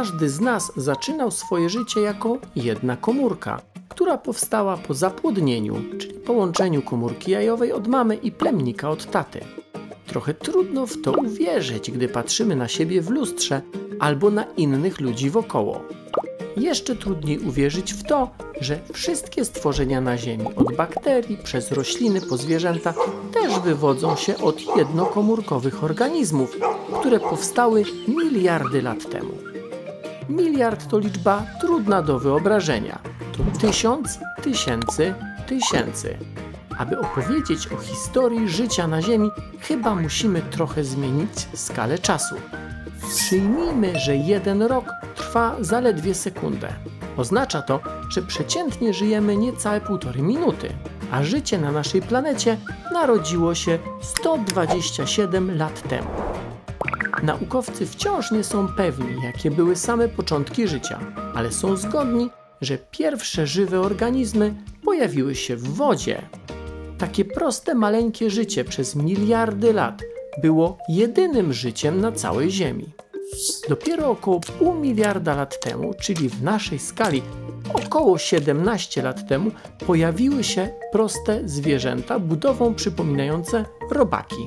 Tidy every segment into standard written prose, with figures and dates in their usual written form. Każdy z nas zaczynał swoje życie jako jedna komórka, która powstała po zapłodnieniu, czyli połączeniu komórki jajowej od mamy i plemnika od taty. Trochę trudno w to uwierzyć, gdy patrzymy na siebie w lustrze albo na innych ludzi wokoło. Jeszcze trudniej uwierzyć w to, że wszystkie stworzenia na Ziemi, od bakterii przez rośliny po zwierzęta, też wywodzą się od jednokomórkowych organizmów, które powstały miliardy lat temu. Miliard to liczba trudna do wyobrażenia. To 1000, tysięcy, tysięcy. Aby opowiedzieć o historii życia na Ziemi, chyba musimy trochę zmienić skalę czasu. Przyjmijmy, że jeden rok trwa zaledwie sekundę. Oznacza to, że przeciętnie żyjemy niecałe 1,5 minuty, a życie na naszej planecie narodziło się 127 lat temu. Naukowcy wciąż nie są pewni, jakie były same początki życia, ale są zgodni, że pierwsze żywe organizmy pojawiły się w wodzie. Takie proste, maleńkie życie przez miliardy lat było jedynym życiem na całej Ziemi. Dopiero około 0,5 miliarda lat temu, czyli w naszej skali około 17 lat temu, pojawiły się proste zwierzęta budową przypominające robaki.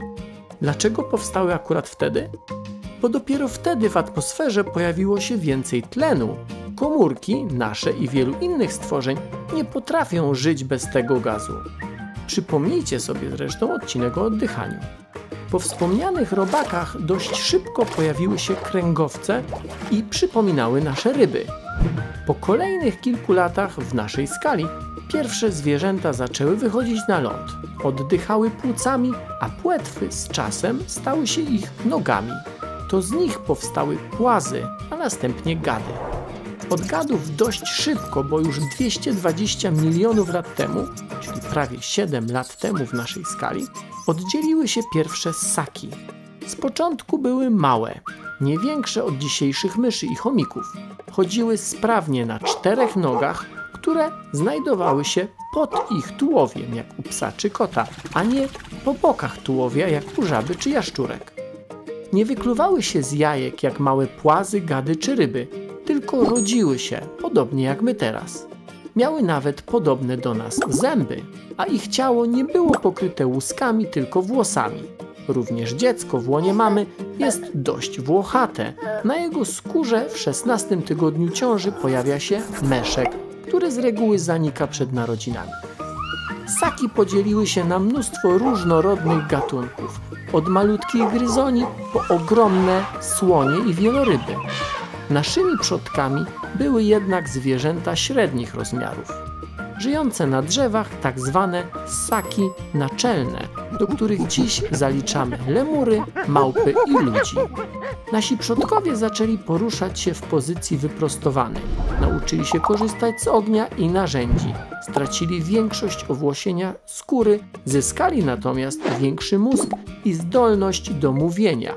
Dlaczego powstały akurat wtedy? Bo dopiero wtedy w atmosferze pojawiło się więcej tlenu. Komórki, nasze i wielu innych stworzeń, nie potrafią żyć bez tego gazu. Przypomnijcie sobie zresztą odcinek o oddychaniu. Po wspomnianych robakach dość szybko pojawiły się kręgowce i przypominały nasze ryby. Po kolejnych kilku latach w naszej skali pierwsze zwierzęta zaczęły wychodzić na ląd. Oddychały płucami, a płetwy z czasem stały się ich nogami. To z nich powstały płazy, a następnie gady. Od gadów dość szybko, bo już 220 milionów lat temu, czyli prawie 7 lat temu w naszej skali, oddzieliły się pierwsze ssaki. Z początku były małe, nie większe od dzisiejszych myszy i chomików. Chodziły sprawnie na 4 nogach, które znajdowały się pod ich tułowiem, jak u psa czy kota, a nie po bokach tułowia, jak u żaby czy jaszczurek. Nie wykluwały się z jajek, jak małe płazy, gady czy ryby, tylko rodziły się, podobnie jak my teraz. Miały nawet podobne do nas zęby, a ich ciało nie było pokryte łuskami, tylko włosami. Również dziecko w łonie mamy jest dość włochate. Na jego skórze w 16 tygodniu ciąży pojawia się meszek, który z reguły zanika przed narodzinami. Ssaki podzieliły się na mnóstwo różnorodnych gatunków, od malutkich gryzoni po ogromne słonie i wieloryby. Naszymi przodkami były jednak zwierzęta średnich rozmiarów, żyjące na drzewach, tak zwane ssaki naczelne, do których dziś zaliczamy lemury, małpy i ludzi. Nasi przodkowie zaczęli poruszać się w pozycji wyprostowanej, nauczyli się korzystać z ognia i narzędzi, stracili większość owłosienia skóry, zyskali natomiast większy mózg i zdolność do mówienia.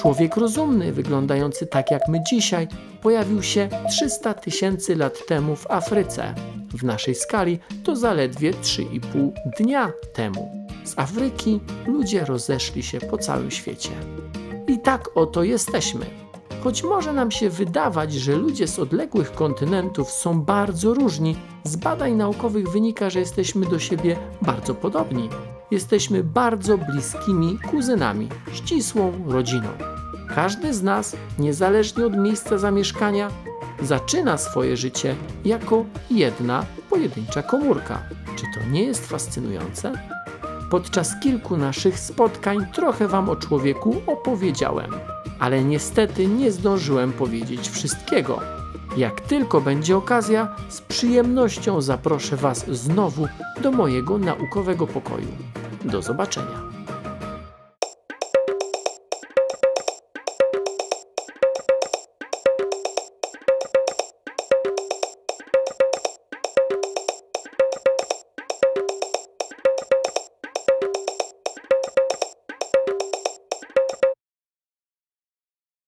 Człowiek rozumny, wyglądający tak jak my dzisiaj, pojawił się 300 tysięcy lat temu w Afryce. W naszej skali to zaledwie 3,5 dnia temu. Z Afryki ludzie rozeszli się po całym świecie. I tak oto jesteśmy. Choć może nam się wydawać, że ludzie z odległych kontynentów są bardzo różni, z badań naukowych wynika, że jesteśmy do siebie bardzo podobni. Jesteśmy bardzo bliskimi kuzynami, ścisłą rodziną. Każdy z nas, niezależnie od miejsca zamieszkania, zaczyna swoje życie jako jedna pojedyncza komórka. Czy to nie jest fascynujące? Podczas kilku naszych spotkań trochę Wam o człowieku opowiedziałem, ale niestety nie zdążyłem powiedzieć wszystkiego. Jak tylko będzie okazja, z przyjemnością zaproszę Was znowu do mojego naukowego pokoju. Do zobaczenia.